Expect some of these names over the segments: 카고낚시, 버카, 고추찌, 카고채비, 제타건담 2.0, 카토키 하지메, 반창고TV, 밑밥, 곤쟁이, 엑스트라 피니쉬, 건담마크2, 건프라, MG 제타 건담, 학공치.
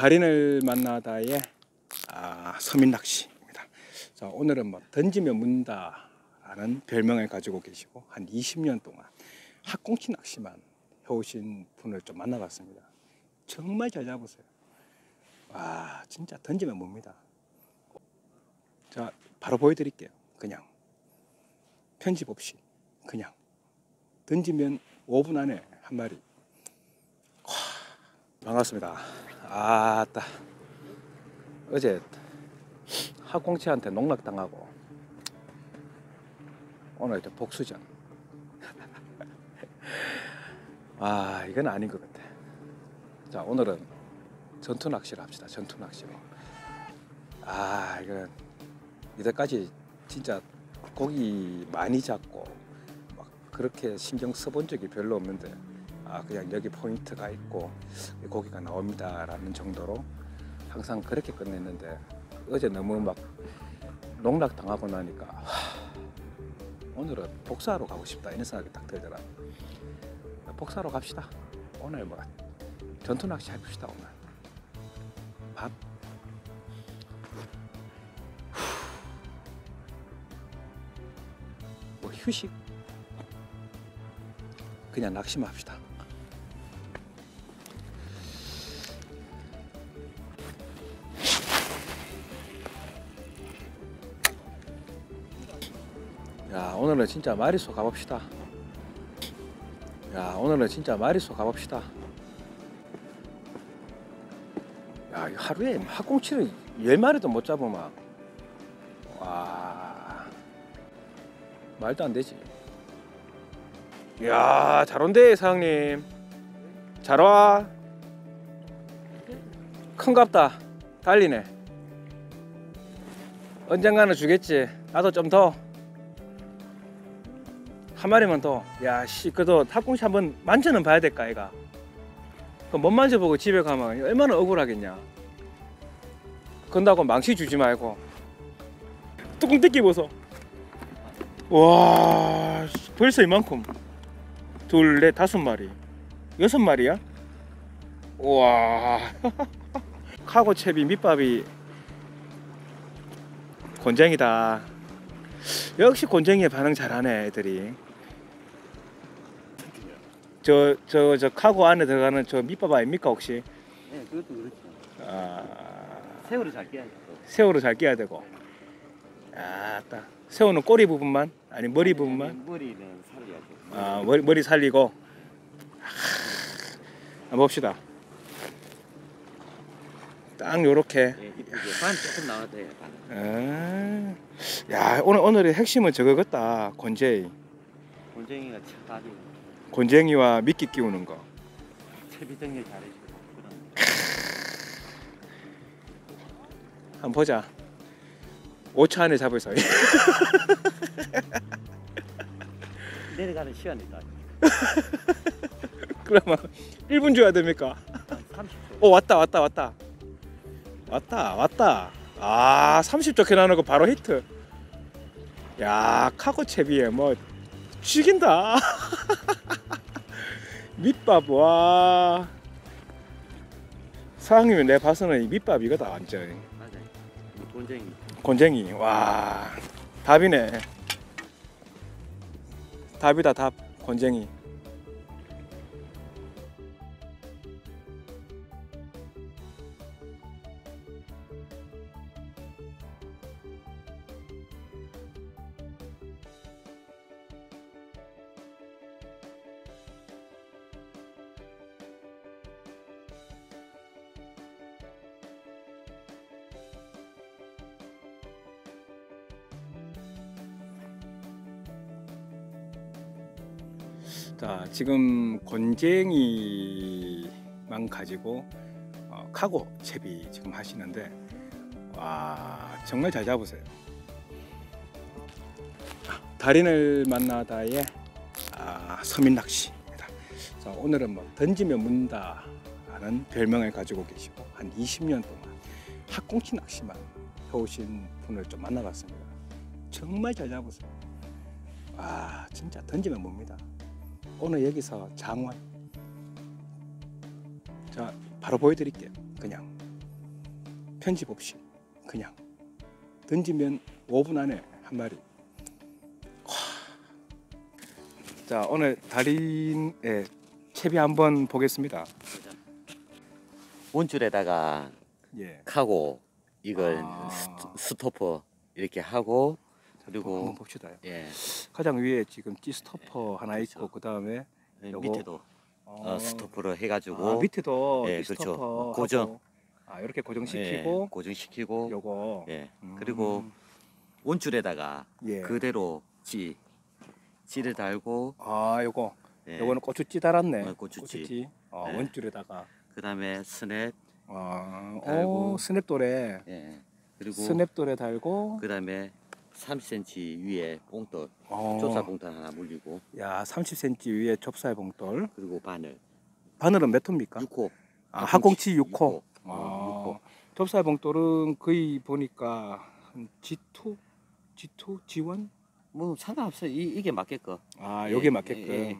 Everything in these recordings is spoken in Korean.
달인을 만나다의 서민낚시입니다. 자, 오늘은 뭐 던지면 문다라는 별명을 가지고 계시고 한 20년 동안 학공치 낚시만 해오신 분을 좀 만나봤습니다. 정말 잘 잡으세요. 와, 진짜 던지면 뭡니다. 자, 바로 보여드릴게요. 그냥 편집 없이 그냥 던지면 5분 안에 한 마리. 와, 반갑습니다. 아따, 어제 학공치한테 농락당하고 오늘 이제 복수전. 아, 이건 아닌 것 같아. 자, 오늘은 전투낚시를 합시다. 전투낚시로. 아, 이건 이때까지 진짜 고기 많이 잡고 막 그렇게 신경 써본 적이 별로 없는데, 아, 그냥 여기 포인트가 있고 고기가 나옵니다 라는 정도로 항상 그렇게 끝냈는데, 어제 너무 막 농락당하고 나니까 오늘은 복수하러 가고 싶다 이런 생각이 딱 들더라. 복수하러 갑시다. 오늘 뭐 전투낚시 해봅시다. 오늘 밥 뭐 휴식 그냥 낚시만 합시다. 야, 오늘은 진짜 마리수 가봅시다. 야, 오늘은 진짜 마리수 가봅시다. 야, 하루에 학공치를 10마리도 못 잡으면, 와, 말도 안 되지. 야, 잘 온대 사장님. 잘 와. 큰갑다. 달리네. 언젠가는 주겠지. 나도 좀 더. 한 마리만 더. 야, 씨, 그래도 학공치 한번 만져는 봐야 될까, 애가. 그럼 못 만져보고 집에 가면 얼마나 억울하겠냐. 그런다고 망치 주지 말고. 뚜껑 뜯기 보소. 와, 벌써 이만큼. 둘, 넷, 5마리. 6마리야? 우와. 카고채비, 밑밥이 곤쟁이다. 역시 곤쟁이에 반응 잘하네, 애들이. 저 카고 안에 들어가는 저 밑밥 아닙니까 혹시? 네, 그것도 그렇죠. 아, 새우를 잘 깨야 돼. 새우를 잘 깨야 되고. 아, 딱. 새우는 꼬리 부분만, 아니 머리 부분만. 아니, 머리는 살려야 돼. 아, 머리 살리고. 아, 봅시다. 딱 요렇게. 예, 반 조금 나와도 돼요. 아, 야, 오늘의 핵심은 저거겠다. 곤쟁이. 곤쟁이가 착하지. 곤쟁이와 미끼 끼우는 거. 채비 등에 잘해주고. 한번 보자. 5초 안에 잡으세요. 내려가는 시간이다. 그러면 1분 줘야 됩니까? 30초. 오, 왔다. 아, 30초 캐나는 거 바로 히트. 야, 카고 채비에 뭐 죽인다. 밑밥, 와. 사장님이 내 봐서는 이 밑밥 이거다 완전히. 맞아요. 곤쟁이. 와, 답이네. 답이다, 답. 곤쟁이. 자, 지금 곤쟁이만 가지고 카고 채비 지금 하시는데, 와, 정말 잘 잡으세요. 달인을 만나다의 서민낚시입니다. 자, 오늘은 뭐 던지면 문다라는 별명을 가지고 계시고 한 20년 동안 학공치 낚시만 해오신 분을 좀 만나봤습니다. 정말 잘 잡으세요. 와, 진짜 던지면 뭡니다. 오늘 여기서 장원. 자, 바로 보여드릴게요. 그냥 편집 없이 그냥 던지면 5분 안에 한 마리. 와. 자, 오늘 달인의 채비 한번 보겠습니다. 원줄에다가 예. 카고 이걸 스토퍼 이렇게 하고, 그리고 한번 봅시다. 예. 가장 위에 지금 찌스토퍼 예. 하나 있고, 그 다음에 밑에도 스토퍼를 해가지고 밑에도 예, 그렇죠. 하고. 고정. 이렇게 고정시키고, 예, 고정시키고, 요거, 예, 그리고 원줄에다가 예. 그대로 찌를 달고, 요거, 예. 요거는 고추찌 달았네, 고추찌, 예. 원줄에다가, 그다음에 스냅, 달고, 스냅돌에, 예, 그리고 스냅돌에 달고, 그다음에 30cm 위에 봉돌, 좁쌀 봉돌 하나 물리고, 야, 30cm 위에 좁쌀 봉돌, 그리고 바늘, 바늘은 몇 톱입니까? 6호, 학공치 6호. 좁쌀 봉돌은 거의 보니까 한 G2, G1? 뭐 상관없어요. 이게 맞게끔. 요게 예, 맞게끔. 예,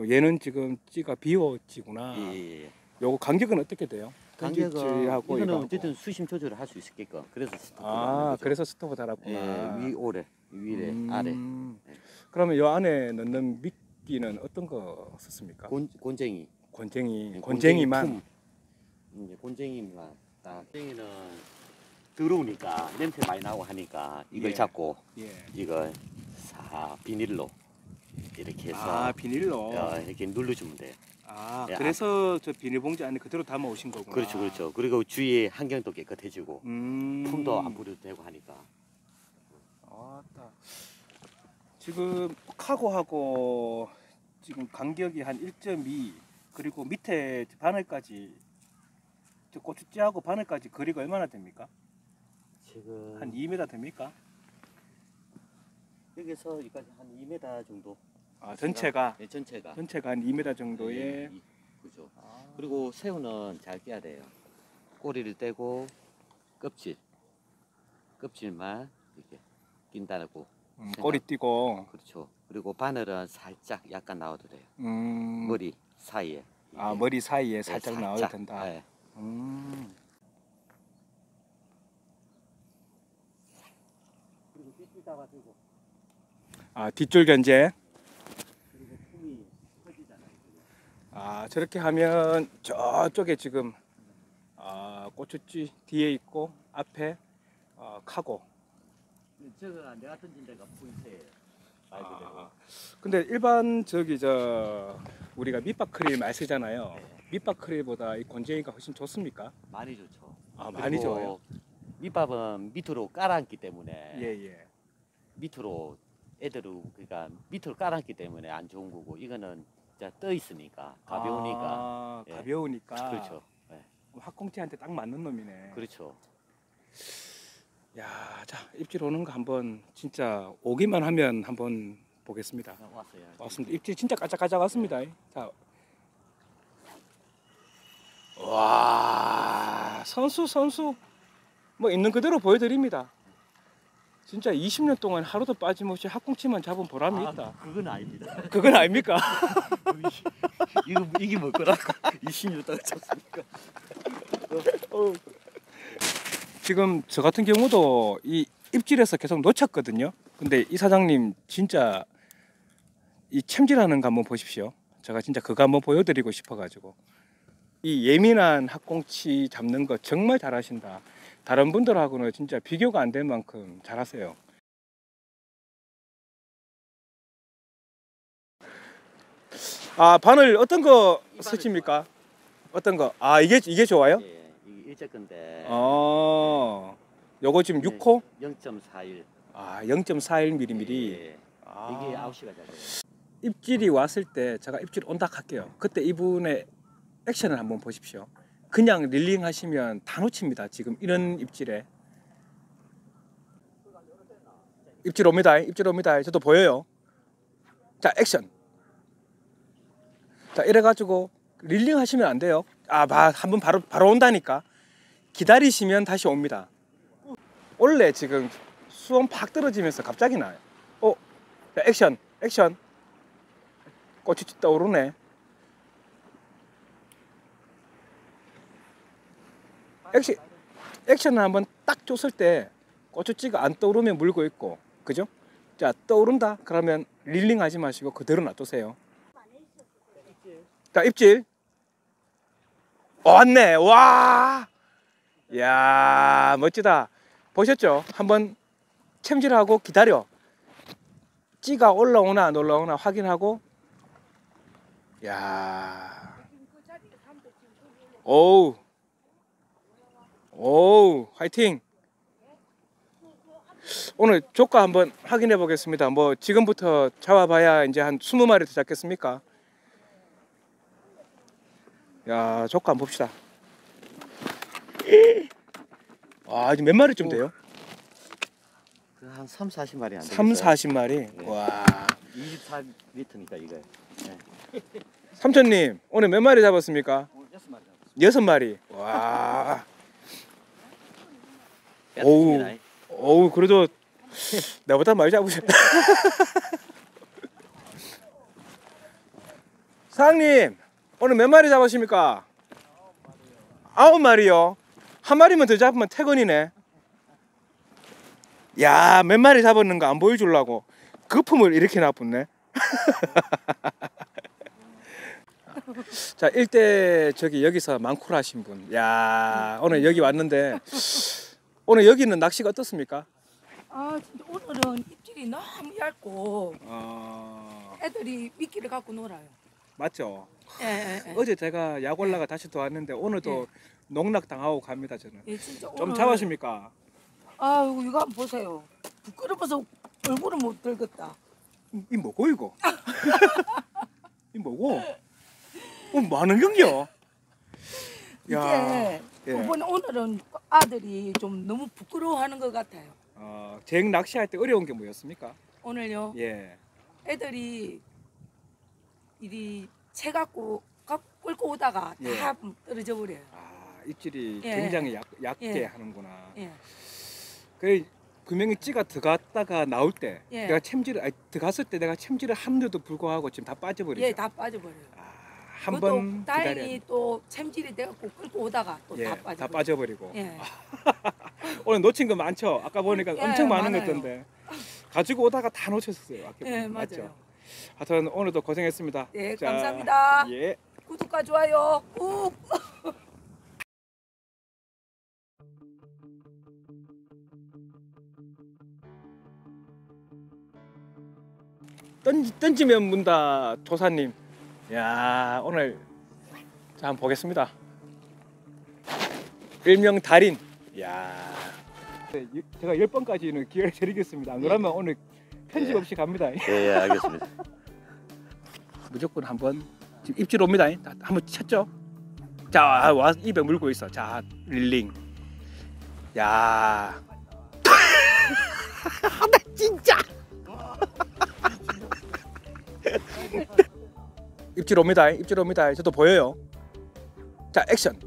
예. 얘는 지금 찌가 비워지구나. 예, 예. 요거 간격은 어떻게 돼요? 간격하고 이거는 어쨌든 수심 조절을 할 수 있게끔. 그래서 스토퍼. 그래서 스토퍼 달았구나. 예, 위 오래, 위래, 아래. 예. 그러면 요 안에 넣는 미끼는 어떤 거 썼습니까? 곤쟁이. 곤쟁이만. 곤쟁이만 곤쟁이는 더러우니까 냄새 많이 나고 하니까 이걸 예. 잡고 예. 이걸 싹 비닐로 이렇게 해서 비닐로 이렇게 눌러주면 돼요. 그래서 저 비닐봉지 안에 그대로 담아 오신 거구나. 그렇죠, 그렇죠. 그리고 주위에 환경도 깨끗해지고 품도 안 부려도 되고 하니까. 지금 카고하고 지금 간격이 한 1.2, 그리고 밑에 바늘까지 고추찌하고 바늘까지 거리가 얼마나 됩니까? 지금 한 2m 됩니까? 여기서 여기까지 한 2m 정도. 전체가? 네, 전체가 한 2m 정도의. 네, 그죠. 그리고 새우는 잘 떼야 돼요. 꼬리를 떼고 껍질만 이렇게 낀다고. 꼬리 띄고. 그렇죠. 그리고 바늘은 살짝 약간 나와도 돼요. 머리 사이에. 머리 사이에 살짝, 네, 나와도 된다. 네. 그리고 삐삐다가 들고. 뒷줄 견제. 그리고 품이 커지잖아요. 저렇게 하면 저쪽에 지금 고추찌 뒤에 있고 앞에 카고. 저거 내가 던진 데가 포인트예요. 근데 일반 저기 우리가 밑바크릴 많이 쓰잖아요. 네. 밑바크릴보다 이 곤쟁이가 훨씬 좋습니까? 많이 좋죠. 많이 좋아요. 밑밥은 밑으로 깔아앉기 때문에 밑으로 그러니까 밑으로 깔아앉기 때문에 안 좋은 거고, 이거는 진짜 떠 있으니까 가벼우니까. 예. 가벼우니까. 그렇죠. 예. 학공치한테 딱 맞는 놈이네. 그렇죠. 야, 자, 입질 오는 거 한번 진짜 오기만 하면 한번 보겠습니다. 왔어요. 왔습니다. 입질 진짜 까짝까짝 왔습니다. 네. 자. 와, 선수 뭐 있는 그대로 보여드립니다. 진짜 20년 동안 하루도 빠짐없이 학공치만 잡은 보람이 있다. 그건 아닙니다. 그건 아닙니까? 이게 뭘 거라고 20년 동안 잡습니까? 지금 저 같은 경우도 이 입질에서 계속 놓쳤거든요. 근데 이 사장님 진짜 이 챔질하는 거 한번 보십시오. 제가 진짜 그거 한번 보여드리고 싶어가지고. 이 예민한 학공치 잡는 거 정말 잘하신다. 다른 분들하고는 진짜 비교가 안 될 만큼 잘하세요. 바늘 어떤 거 쓰십니까? 어떤 거? 이게 좋아요? 예, 이게 일제 건데. 요거 지금 6호? 0.41. 0.41mm. 예, 이게 9시가 잘 돼요. 입질이 왔을 때 제가 입질 온다 할게요. 그때 이분의 액션을 한번 보십시오. 그냥 릴링 하시면 다 놓칩니다. 지금 이런 입질에. 입질 옵니다. 저도 보여요. 자, 액션. 자, 이래가지고 릴링 하시면 안 돼요. 한번 바로 온다니까. 기다리시면 다시 옵니다. 원래 지금 수온 팍 떨어지면서 갑자기 나요. 자, 액션. 꽃이 떠오르네. 액션, 액션을 한번 딱 줬을 때 꼬추찌가 안 떠오르면 물고 있고, 그죠? 자, 떠오른다 그러면 릴링 하지 마시고 그대로 놔두세요. 자, 입질 왔네. 와, 이야, 멋지다. 보셨죠? 한번 챔질하고 기다려, 찌가 올라오나 안 올라오나 확인하고. 이야, 오우, 오우, 화이팅. 오늘 조과 한번 확인해 보겠습니다. 뭐 지금부터 잡아봐야 이제 한 20마리 더 잡겠습니까? 야, 조과 한번 봅시다. 와, 이제 몇 마리쯤 돼요? 한 3, 40마리 안 돼요? 3, 40마리? 네. 와, 24m니까 이거. 네. 삼촌님, 오늘 몇 마리 잡았습니까? 오늘 6마리 잡았습니다. 6마리? 와. 오우, 어우, 그래도 나보다 많이 잡으셨다. 사장님, 오늘 몇 마리 잡으십니까? 9마리요. 한 마리만 더 잡으면 퇴근이네. 야, 몇 마리 잡았는가 안 보여주려고 거품을 이렇게 놔붙네. 자, 일대 저기 여기서 만쿨 하신 분. 야, 오늘 여기 왔는데 오늘 여기는 낚시가 어떻습니까? 아, 진짜 오늘은 입질이 너무 얇고 애들이 미끼를 갖고 놀아요. 맞죠? 예, 예. 어제 제가 약올라가 다시 또 왔는데 오늘도 예. 농락당하고 갑니다, 저는. 예, 진짜 좀 오늘... 잡으십니까? 아이고, 이거 한번 보세요. 부끄러워서 얼굴을 못 들겠다. 이 뭐고, 이거? 이 뭐고? 많은 경기야. 이게 이번 예. 오늘은 아들이 좀 너무 부끄러워하는 것 같아요. 쟁 낚시할 때 어려운 게 뭐였습니까? 오늘요. 예. 애들이 이리 채 갖고 끌고 오다가 예. 다 떨어져 버려요. 아, 입질이 예. 굉장히 얇게 예. 하는구나. 예. 그래, 분명히 찌가 들어갔다가 나올 때 예. 내가 챔질을 들어갔을 때 내가 챔질을 함에도 불구하고 지금 다 빠져버리죠. 예, 다 빠져버려요. 아. 한번 다행히 또 챔질이 돼갖고 끌고 오다가 또 다 예, 빠져. 다 빠져버리고. 예. 오늘 놓친 거 많죠? 아까 보니까 예, 엄청 많은 거 있던데 가지고 오다가 다 놓쳤었어요. 예, 맞죠? 하여튼 오늘도 고생했습니다. 예, 자, 감사합니다. 예. 구독과 좋아요 꾹. 던지면 문다 조사님. 야, 오늘 자 한번 보겠습니다. 일명 달인. 야, 제가 10번까지는 기회를 드리겠습니다. 안 그러면 예. 오늘 편집 예. 없이 갑니다. 예, 알겠습니다. 무조건 한번 지금 입질 옵니다. 한번 쳤죠? 자, 와, 입에 물고 있어. 자, 릴링. 야, 나 진짜. 입질 옵니다. 입질 옵니다. 저도 보여요. 자, 액션.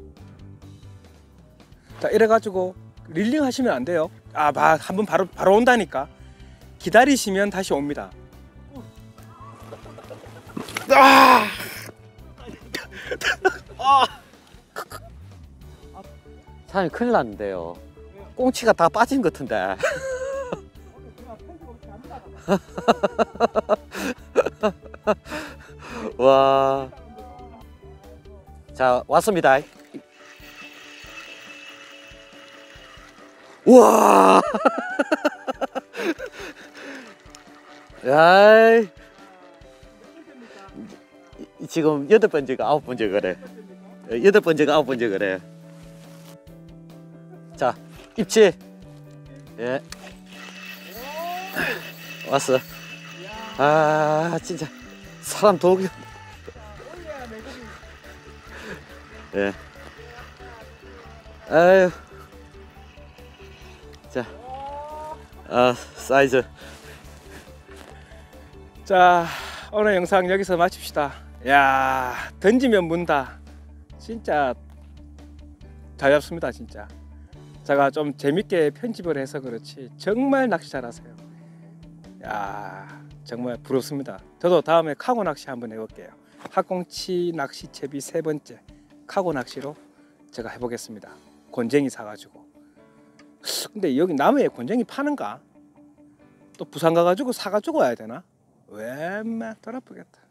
자, 이래가지고 릴링 하시면 안 돼요. 아, 한번 바로 온다니까. 기다리시면 다시 옵니다. 아! 사장님, 큰일 났는데요. 꽁치가 다 빠진 것 같은데. 와, 자, 왔습니다. 우와. 야, 지금 8번째가 9번째 그래. 8번째가 9번째 그래. 자, 입질. 예, 왔어. 아, 진짜 사람 독이. 예. 아유. 자. 아, 사이즈. 자, 오늘 영상 여기서 마칩시다. 야, 던지면 문다. 진짜 잘 잡습니다, 진짜. 제가 좀 재밌게 편집을 해서 그렇지 정말 낚시 잘하세요. 야, 정말 부럽습니다. 저도 다음에 카고 낚시 한번 해볼게요. 학공치 낚시 채비 3번째. 카고 낚시로 제가 해보겠습니다. 곤쟁이 사가지고. 근데 여기 남해에 권쟁이 파는가? 또 부산 가가지고 사가지고 와야 되나? 웬만 덜 아프겠다.